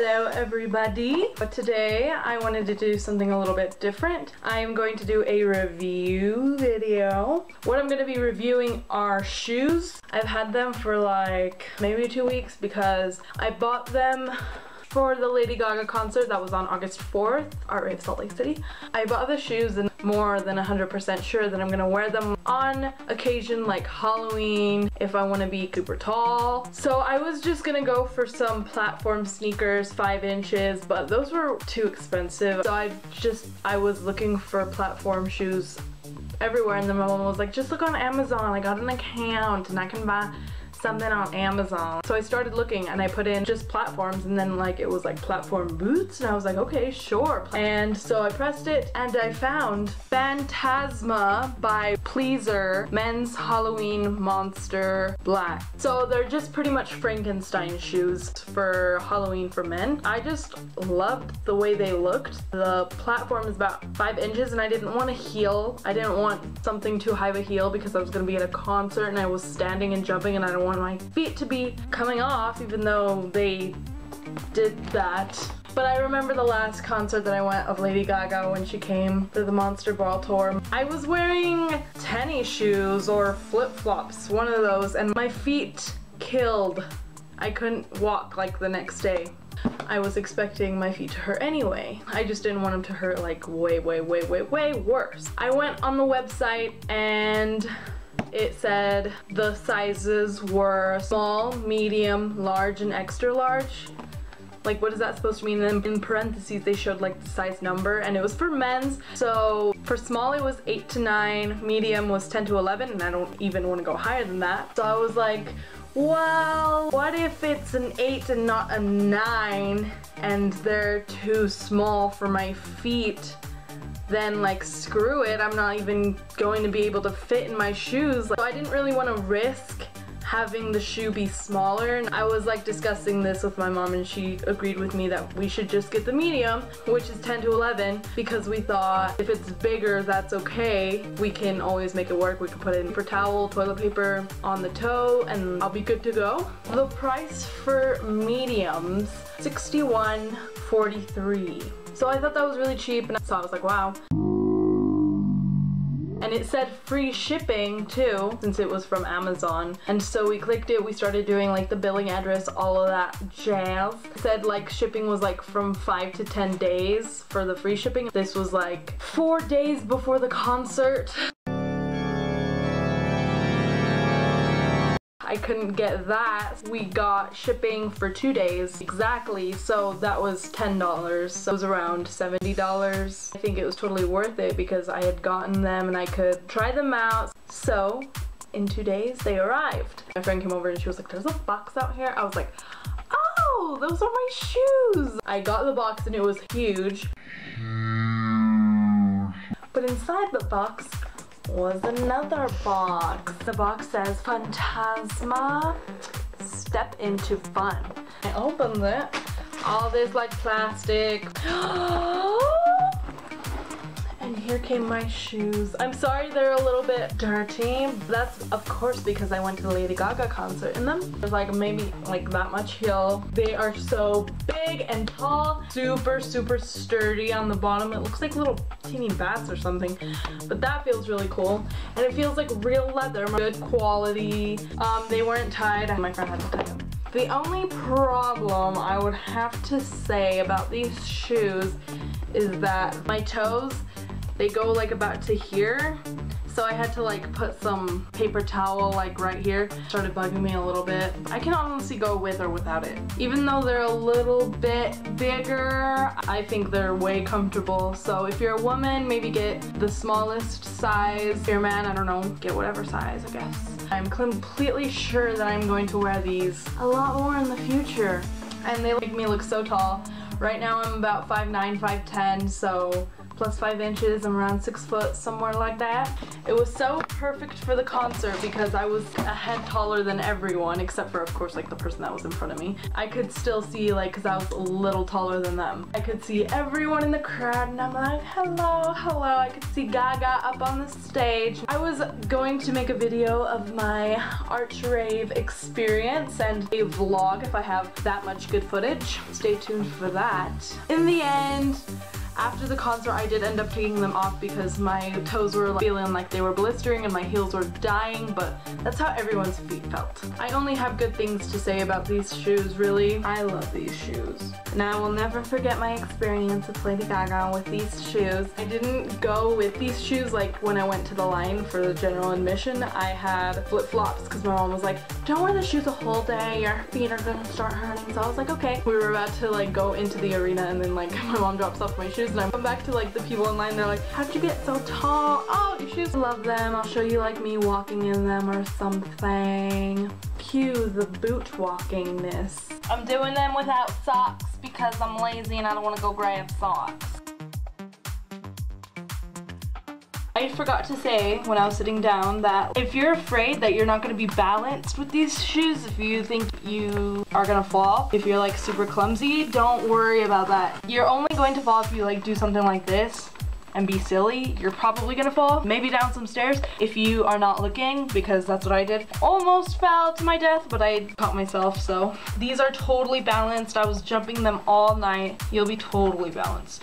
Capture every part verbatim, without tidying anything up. Hello everybody. Today I wanted to do something a little bit different. I am going to do a review video. What I'm going to be reviewing are shoes. I've had them for like maybe two weeks because I bought them for the Lady Gaga concert that was on August fourth, ARTRAVE Salt Lake City. I bought the shoes and more than one hundred percent sure that I'm gonna wear them on occasion like Halloween, if I wanna be super tall. So I was just gonna go for some platform sneakers, five inches, but those were too expensive. So I just, I was looking for platform shoes everywhere and then my mom was like, just look on Amazon, I got an account and I can buy something on Amazon. So I started looking and I put in just platforms and then like it was like platform boots and I was like, okay, sure. And so I pressed it and I found Funtasma by Pleaser Men's Halloween Monster Black. So they're just pretty much Frankenstein shoes for Halloween for men. I just loved the way they looked. The platform is about five inches and I didn't want a heel. I didn't want something too high of a heel because I was gonna be at a concert and I was standing and jumping and I don't want my feet to be coming off, even though they did that. But I remember the last concert that I went of Lady Gaga when she came for the Monster Ball Tour. I was wearing tennis shoes or flip-flops, one of those, and my feet killed. I couldn't walk like the next day. I was expecting my feet to hurt anyway. I just didn't want them to hurt like way, way, way, way, way worse. I went on the website and it said the sizes were small, medium, large, and extra large. Like, what is that supposed to mean? And then in parentheses, they showed like the size number, and it was for men's. So for small, it was eight to nine, medium was ten to eleven, and I don't even want to go higher than that. So I was like, well, what if it's an eight and not a nine, and they're too small for my feet? Then like screw it, I'm not even going to be able to fit in my shoes. So I didn't really want to risk having the shoe be smaller, and I was like discussing this with my mom and she agreed with me that we should just get the medium, which is ten to eleven, because we thought if it's bigger that's okay, we can always make it work. We can put in paper towel, toilet paper on the toe, and I'll be good to go. The price for mediums, sixty-one forty-three. So I thought that was really cheap, and so I was like, wow. And it said free shipping too, since it was from Amazon. And so we clicked it, we started doing like the billing address, all of that jazz. It said like shipping was like from five to ten days for the free shipping. This was like four days before the concert. I couldn't get that. We got shipping for two days exactly, so that was ten dollars. So it was around seventy dollars. I think it was totally worth it because I had gotten them and I could try them out. So in two days they arrived. My friend came over and she was like, there's a box out here. I was like, oh, those are my shoes. I got the box and it was huge. But inside the box was another box. The box says Funtasma, step into fun. I opened it. All this like plastic. And here came my shoes. I'm sorry they're a little bit dirty. That's of course because I went to the Lady Gaga concert in them. There's like maybe like that much heel. They are so big and tall, super, super sturdy on the bottom. It looks like little teeny bats or something, but that feels really cool. And it feels like real leather, good quality. Um, they weren't tied. My friend had to tie them. The only problem I would have to say about these shoes is that my toes, they go like about to here, so I had to like put some paper towel like right here. It started bugging me a little bit. I can honestly go with or without it. Even though they're a little bit bigger, I think they're way comfortable. So if you're a woman, maybe get the smallest size. If you're a man, I don't know, get whatever size, I guess. I'm completely sure that I'm going to wear these a lot more in the future. And they make me look so tall. Right now I'm about five nine, five ten, so plus five inches. I'm around six foot, somewhere like that. It was so perfect for the concert because I was a head taller than everyone, except for, of course, like the person that was in front of me. I could still see, like, because I was a little taller than them. I could see everyone in the crowd, and I'm like, hello, hello. I could see Gaga up on the stage. I was going to make a video of my ARTRAVE experience and a vlog if I have that much good footage. Stay tuned for that. In the end, after the concert, I did end up taking them off because my toes were feeling like they were blistering and my heels were dying, but that's how everyone's feet felt. I only have good things to say about these shoes, really. I love these shoes. And I will never forget my experience with Lady Gaga with these shoes. I didn't go with these shoes like when I went to the line for the general admission. I had flip-flops because my mom was like, don't wear the shoes the whole day, your feet are gonna start hurting. So I was like, okay. We were about to like go into the arena and then like my mom drops off my shoes. And I come back to like the people in line, they're like, how'd you get so tall? Oh, your shoes. Love them. I'll show you like me walking in them or something. Cue the boot walkingness. I'm doing them without socks because I'm lazy and I don't want to go grab socks. I forgot to say when I was sitting down that if you're afraid that you're not going to be balanced with these shoes, if you think you are going to fall, if you're like super clumsy, don't worry about that. You're only going to fall if you like do something like this and be silly. You're probably gonna fall, maybe down some stairs if you are not looking, because that's what I did. Almost fell to my death, but I caught myself, so. These are totally balanced. I was jumping them all night. You'll be totally balanced.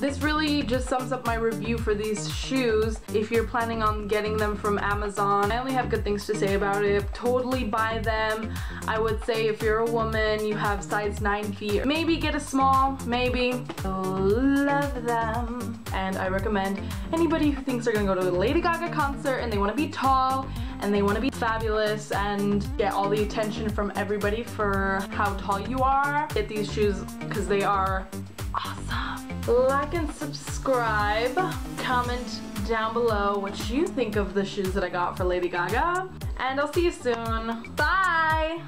This really just sums up my review for these shoes. If you're planning on getting them from Amazon, I only have good things to say about it. Totally buy them. I would say if you're a woman, you have size nine feet, maybe get a small, maybe. Love them. And I recommend anybody who thinks they're gonna go to a Lady Gaga concert and they wanna be tall and they wanna be fabulous and get all the attention from everybody for how tall you are, get these shoes because they are awesome. Like and subscribe. Comment down below what you think of the shoes that I got for Lady Gaga. And I'll see you soon. Bye!